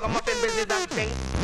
talk about them busy that thing.